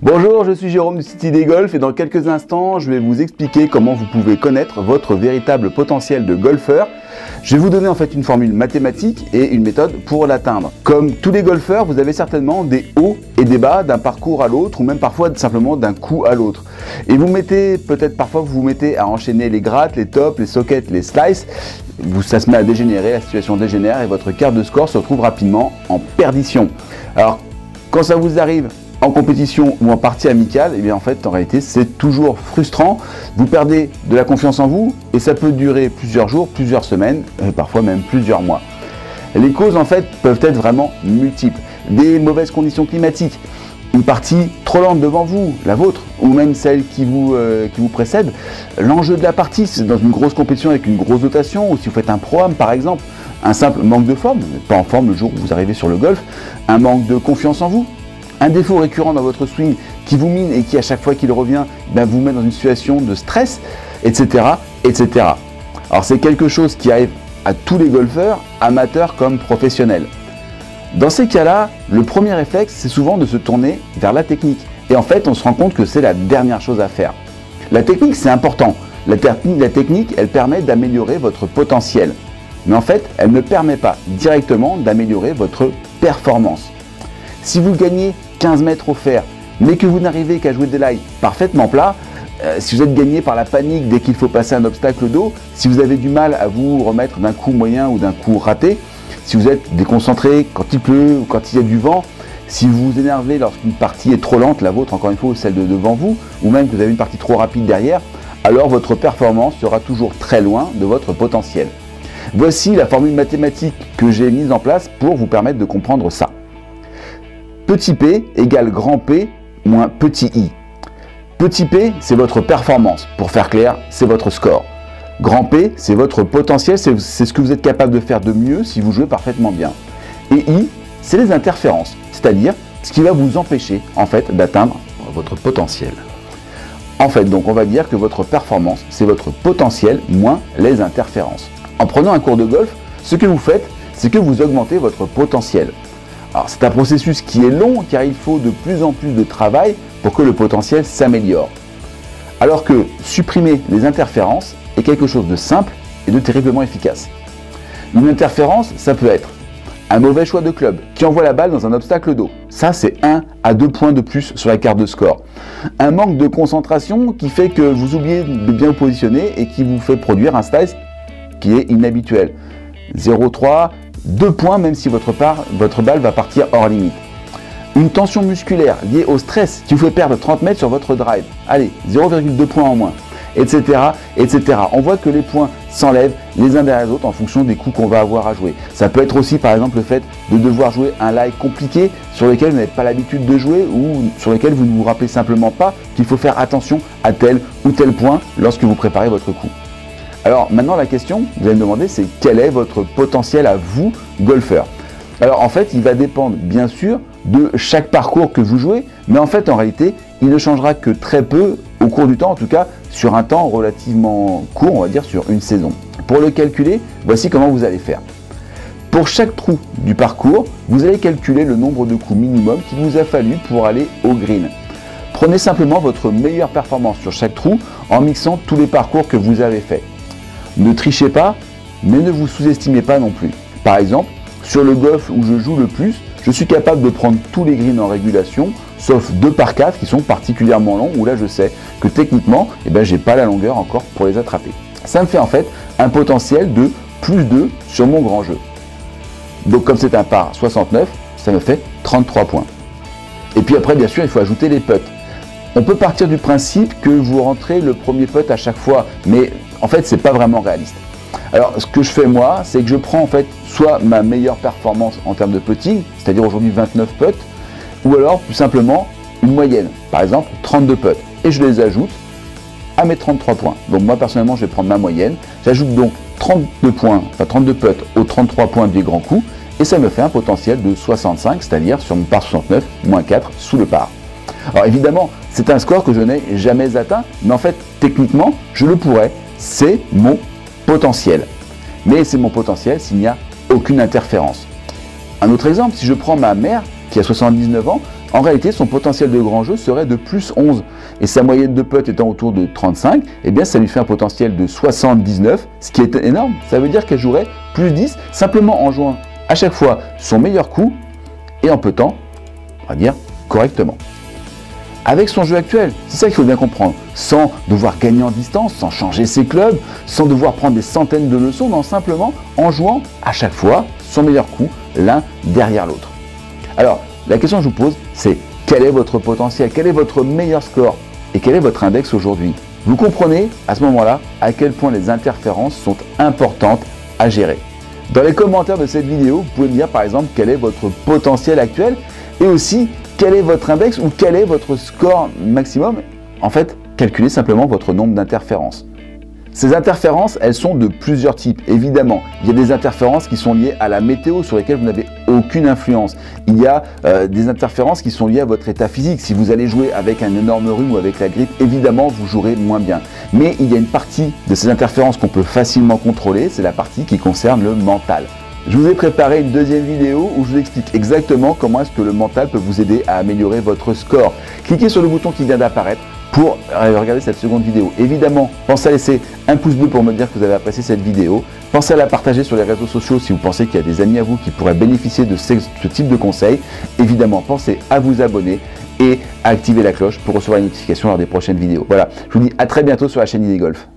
Bonjour, je suis Jérôme du site IdeeGolf et dans quelques instants, je vais vous expliquer comment vous pouvez connaître votre véritable potentiel de golfeur. Je vais vous donner en fait une formule mathématique et une méthode pour l'atteindre. Comme tous les golfeurs, vous avez certainement des hauts et des bas d'un parcours à l'autre ou même parfois simplement d'un coup à l'autre. Et vous mettez, peut-être parfois vous mettez à enchaîner les grattes, les tops, les sockets, les slices. Ça se met à dégénérer, la situation dégénère et votre carte de score se retrouve rapidement en perdition. Alors, quand ça vous arrive en compétition ou en partie amicale, et bien en fait en réalité c'est toujours frustrant, vous perdez de la confiance en vous et ça peut durer plusieurs jours, plusieurs semaines, et parfois même plusieurs mois. Les causes en fait peuvent être vraiment multiples, des mauvaises conditions climatiques, une partie trop lente devant vous, la vôtre, ou même celle qui vous précède, l'enjeu de la partie, c'est dans une grosse compétition avec une grosse dotation, ou si vous faites un pro-am par exemple, un simple manque de forme, vous n'êtes pas en forme le jour où vous arrivez sur le golf, un manque de confiance en vous, un défaut récurrent dans votre swing qui vous mine et qui à chaque fois qu'il revient vous met dans une situation de stress, etc. etc. Alors c'est quelque chose qui arrive à tous les golfeurs, amateurs comme professionnels. Dans ces cas-là, le premier réflexe, c'est souvent de se tourner vers la technique. Et en fait, on se rend compte que c'est la dernière chose à faire. La technique, c'est important. La technique, elle permet d'améliorer votre potentiel. Mais en fait, elle ne permet pas directement d'améliorer votre performance. Si vous gagnez 15 mètres au fer, mais que vous n'arrivez qu'à jouer des lies parfaitement plats, si vous êtes gagné par la panique dès qu'il faut passer un obstacle d'eau, si vous avez du mal à vous remettre d'un coup moyen ou d'un coup raté, si vous êtes déconcentré quand il pleut ou quand il y a du vent, si vous vous énervez lorsqu'une partie est trop lente, la vôtre encore une fois ou celle de devant vous, ou même que vous avez une partie trop rapide derrière, alors votre performance sera toujours très loin de votre potentiel. Voici la formule mathématique que j'ai mise en place pour vous permettre de comprendre ça. Petit p égale grand P moins petit i. Petit p, c'est votre performance. Pour faire clair, c'est votre score. Grand P, c'est votre potentiel, c'est ce que vous êtes capable de faire de mieux si vous jouez parfaitement bien. Et i, c'est les interférences, c'est-à-dire ce qui va vous empêcher en fait d'atteindre votre potentiel. En fait, donc on va dire que votre performance, c'est votre potentiel moins les interférences. En prenant un cours de golf, ce que vous faites, c'est que vous augmentez votre potentiel. Alors c'est un processus qui est long car il faut de plus en plus de travail pour que le potentiel s'améliore. Alors que supprimer les interférences est quelque chose de simple et de terriblement efficace. Une interférence, ça peut être un mauvais choix de club qui envoie la balle dans un obstacle d'eau. Ça c'est 1 à 2 points de plus sur la carte de score. Un manque de concentration qui fait que vous oubliez de bien vous positionner et qui vous fait produire un slice qui est inhabituel. 0,3, 2 points même si votre balle va partir hors limite. Une tension musculaire liée au stress qui vous fait perdre 30 mètres sur votre drive. Allez, 0,2 points en moins, etc., etc. On voit que les points s'enlèvent les uns derrière les autres en fonction des coups qu'on va avoir à jouer. Ça peut être aussi par exemple le fait de devoir jouer un lie compliqué sur lequel vous n'avez pas l'habitude de jouer ou sur lequel vous ne vous rappelez simplement pas qu'il faut faire attention à tel ou tel point lorsque vous préparez votre coup. Alors maintenant la question, vous allez me demander, c'est quel est votre potentiel à vous, golfeur? Alors en fait, il va dépendre bien sûr de chaque parcours que vous jouez, mais en fait en réalité, il ne changera que très peu au cours du temps, en tout cas sur un temps relativement court, on va dire sur une saison. Pour le calculer, voici comment vous allez faire. Pour chaque trou du parcours, vous allez calculer le nombre de coups minimum qu'il vous a fallu pour aller au green. Prenez simplement votre meilleure performance sur chaque trou en mixant tous les parcours que vous avez faits. Ne trichez pas, mais ne vous sous-estimez pas non plus. Par exemple, sur le golf où je joue le plus, je suis capable de prendre tous les greens en régulation, sauf 2 par 4 qui sont particulièrement longs, où là je sais que techniquement, je n'ai pas la longueur encore pour les attraper. Ça me fait en fait un potentiel de plus 2 sur mon grand jeu. Donc comme c'est un par 69, ça me fait 33 points. Et puis après, bien sûr, il faut ajouter les putts. On peut partir du principe que vous rentrez le premier putt à chaque fois, mais en fait, c'est pas vraiment réaliste. Alors, ce que je fais moi, c'est que je prends en fait soit ma meilleure performance en termes de putting, c'est-à-dire aujourd'hui 29 putts, ou alors tout simplement une moyenne, par exemple 32 putts, et je les ajoute à mes 33 points. Donc moi personnellement, je vais prendre ma moyenne, j'ajoute donc 32 putts aux 33 points des grands coups, et ça me fait un potentiel de 65, c'est-à-dire sur mon par 69, moins 4 sous le par. Alors évidemment, c'est un score que je n'ai jamais atteint, mais en fait, techniquement, je le pourrais. C'est mon potentiel. Mais c'est mon potentiel s'il n'y a aucune interférence. Un autre exemple, si je prends ma mère qui a 79 ans, En réalité, son potentiel de grand jeu serait de +11 et sa moyenne de putt étant autour de 35, eh bien ça lui fait un potentiel de 79, ce qui est énorme. Ça veut dire qu'elle jouerait +10 simplement en jouant à chaque fois son meilleur coup et en puttant, on va dire, correctement. Avec son jeu actuel, c'est ça qu'il faut bien comprendre, sans devoir gagner en distance, sans changer ses clubs, sans devoir prendre des centaines de leçons, non, simplement en jouant à chaque fois son meilleur coup, l'un derrière l'autre. Alors, la question que je vous pose, c'est quel est votre potentiel, quel est votre meilleur score et quel est votre index aujourd'hui? Vous comprenez à ce moment-là à quel point les interférences sont importantes à gérer. Dans les commentaires de cette vidéo, vous pouvez me dire par exemple quel est votre potentiel actuel et aussi quel est votre index ou quel est votre score maximum. En fait, calculez simplement votre nombre d'interférences. Ces interférences, elles sont de plusieurs types. Évidemment, il y a des interférences qui sont liées à la météo sur lesquelles vous n'avez aucune influence. Il y a des interférences qui sont liées à votre état physique. Si vous allez jouer avec un énorme rhume ou avec la grippe, évidemment, vous jouerez moins bien. Mais il y a une partie de ces interférences qu'on peut facilement contrôler, c'est la partie qui concerne le mental. Je vous ai préparé une deuxième vidéo où je vous explique exactement comment est-ce que le mental peut vous aider à améliorer votre score. Cliquez sur le bouton qui vient d'apparaître pour regarder cette seconde vidéo. Évidemment, pensez à laisser un pouce bleu pour me dire que vous avez apprécié cette vidéo. Pensez à la partager sur les réseaux sociaux si vous pensez qu'il y a des amis à vous qui pourraient bénéficier de ce type de conseils. Évidemment, pensez à vous abonner et à activer la cloche pour recevoir les notifications lors des prochaines vidéos. Voilà, je vous dis à très bientôt sur la chaîne IdeeGolf.